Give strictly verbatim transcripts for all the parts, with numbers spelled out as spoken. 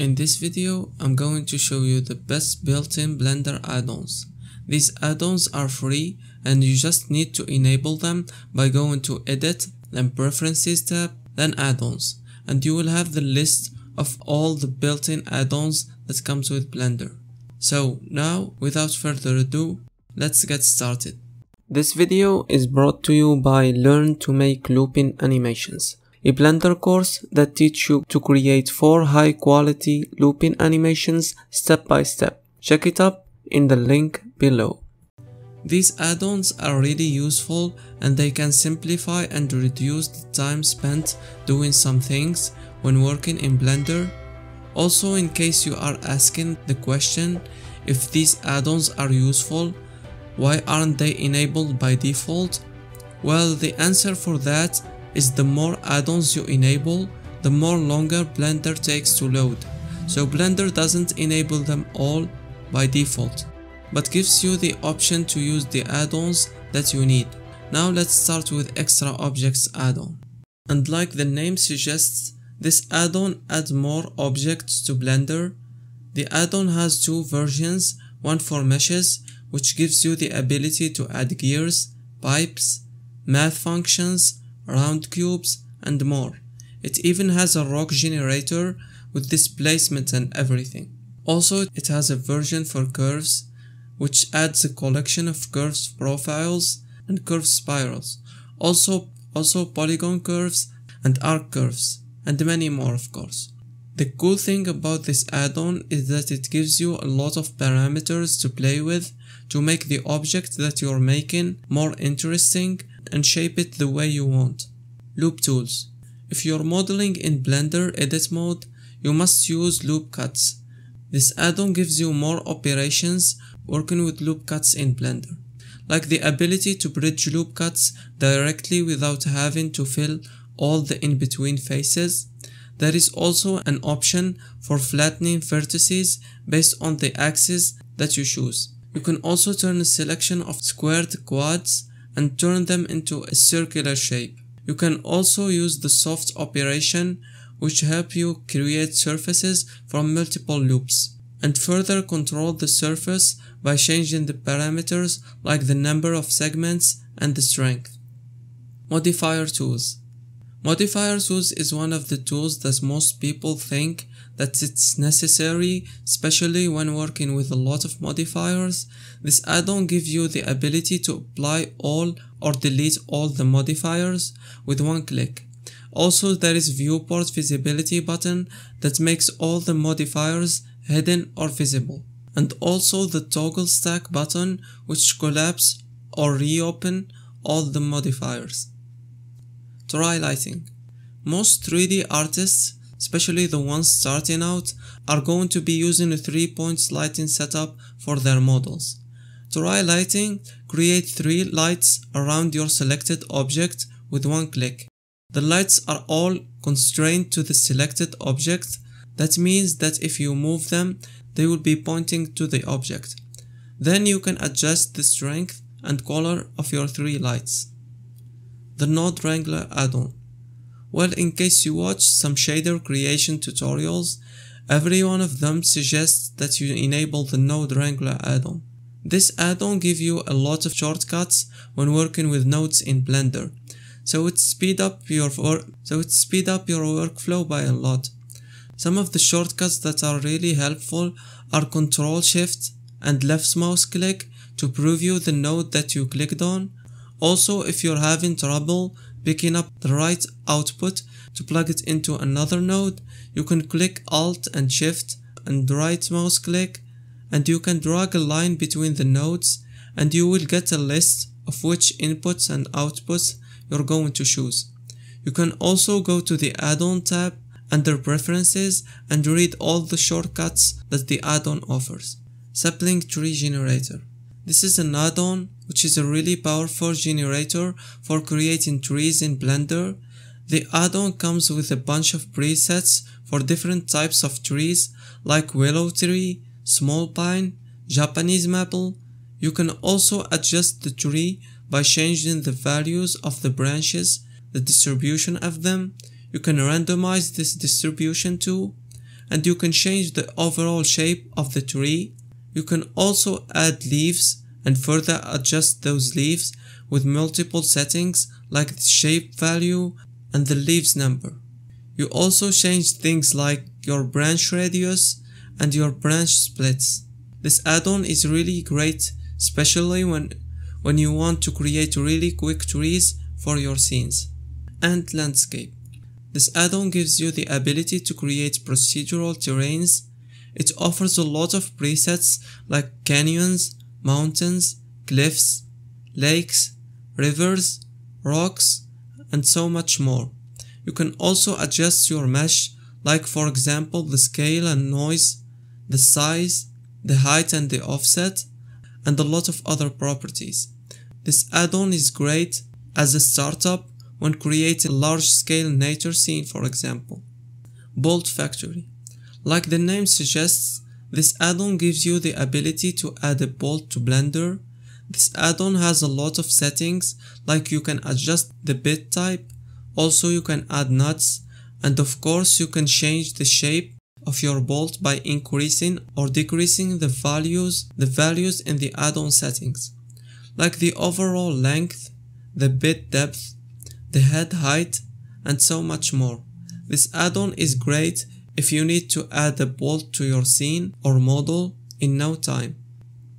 In this video, I'm going to show you the best built-in Blender add-ons. These add-ons are free and you just need to enable them by going to Edit, then Preferences tab, then Add-ons, and you will have the list of all the built-in add-ons that comes with Blender. So now, without further ado, let's get started. This video is brought to you by Learn to Make Looping Animations, a Blender course that teaches you to create four high-quality looping animations step by step. Check it up in the link below. These add-ons are really useful and they can simplify and reduce the time spent doing some things when working in Blender. Also, in case you are asking the question, if these add-ons are useful, why aren't they enabled by default? Well, the answer for that is the more add-ons you enable, the more longer Blender takes to load. So Blender doesn't enable them all by default, but gives you the option to use the add-ons that you need. Now let's start with Extra Objects add-on. And like the name suggests, this add-on adds more objects to Blender. The add-on has two versions, one for meshes, which gives you the ability to add gears, pipes, math functions, round cubes, and more. It even has a rock generator with displacement and everything. Also, it has a version for curves, which adds a collection of curves profiles and curve spirals, also, also polygon curves and arc curves, and many more of course. The cool thing about this add-on is that it gives you a lot of parameters to play with to make the object that you're making more interesting and shape it the way you want. Loop Tools. If you're modeling in Blender edit mode, you must use loop cuts. This add-on gives you more operations working with loop cuts in Blender, like the ability to bridge loop cuts directly without having to fill all the in-between faces. There is also an option for flattening vertices based on the axis that you choose. You can also turn a selection of squared quads and turn them into a circular shape. You can also use the soft operation, which help you create surfaces from multiple loops, and further control the surface by changing the parameters like the number of segments and the strength. Modifier Tools. Modifier Tools is one of the tools that most people think that it's necessary, especially when working with a lot of modifiers. This add-on gives you the ability to apply all or delete all the modifiers with one click. Also, there is viewport visibility button that makes all the modifiers hidden or visible. And also the toggle stack button, which collapse or reopen all the modifiers. Tri-Lighting. Most three D artists, especially the ones starting out, are going to be using a three-point lighting setup for their models. Tri-Lighting creates three lights around your selected object with one click. The lights are all constrained to the selected object. That means that if you move them, they will be pointing to the object. Then you can adjust the strength and color of your three lights. The Node Wrangler add-on. Well, in case you watch some shader creation tutorials, every one of them suggests that you enable the Node Wrangler add-on. This add-on gives you a lot of shortcuts when working with nodes in Blender, so it speeds up your so it speed up your workflow by a lot. Some of the shortcuts that are really helpful are Control Shift and left mouse click to preview the node that you clicked on. Also, if you're having trouble picking up the right output to plug it into another node, you can click Alt and Shift and right mouse click, and you can drag a line between the nodes and you will get a list of which inputs and outputs you're going to choose. You can also go to the add-on tab under Preferences and read all the shortcuts that the add-on offers. Sapling Tree Generator. This is an add-on which is a really powerful generator for creating trees in Blender. The add-on comes with a bunch of presets for different types of trees like willow tree, small pine, Japanese maple. You can also adjust the tree by changing the values of the branches, the distribution of them. You can randomize this distribution too. and you can change the overall shape of the tree. You can also add leaves and further adjust those leaves with multiple settings like the shape value and the leaves number. You also change things like your branch radius and your branch splits. This add-on is really great, especially when, when you want to create really quick trees for your scenes. And Landscape. This add-on gives you the ability to create procedural terrains. It offers a lot of presets like canyons, mountains, cliffs, lakes, rivers, rocks, and so much more. You can also adjust your mesh, like for example the scale and noise, the size, the height and the offset, and a lot of other properties. This add-on is great as a startup when creating a large-scale nature scene, for example. Bolt Factory. Like the name suggests, this add-on gives you the ability to add a bolt to Blender. This add-on has a lot of settings, like you can adjust the bit type, also you can add nuts, and of course you can change the shape of your bolt by increasing or decreasing the values, the values in the add-on settings, like the overall length, the bit depth, the head height, and so much more. This add-on is great if you need to add a bolt to your scene or model in no time.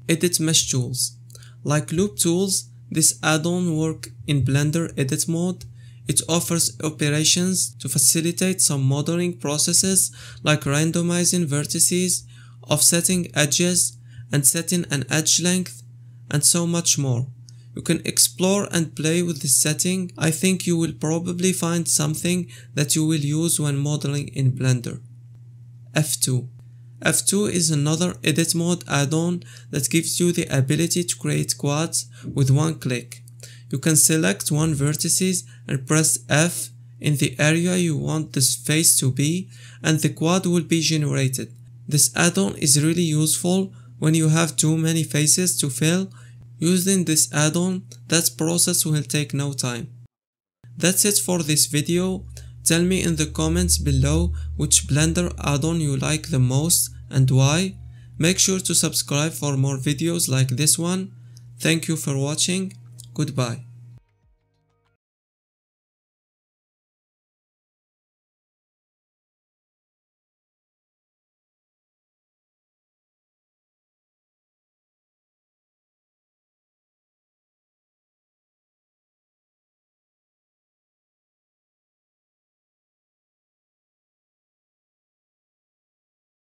Edit Mesh Tools. Like Loop Tools, this add-on works in Blender edit mode. It offers operations to facilitate some modeling processes like randomizing vertices, offsetting edges, and setting an edge length, and so much more. You can explore and play with this setting. I think you will probably find something that you will use when modeling in Blender. F two. F two is another edit mode add-on that gives you the ability to create quads with one click. You can select one vertices and press F in the area you want this face to be, and the quad will be generated. This add-on is really useful when you have too many faces to fill. Using this add-on, that process will take no time. That's it for this video. Tell me in the comments below which Blender add-on you like the most and why. Make sure to subscribe for more videos like this one. Thank you for watching. Goodbye.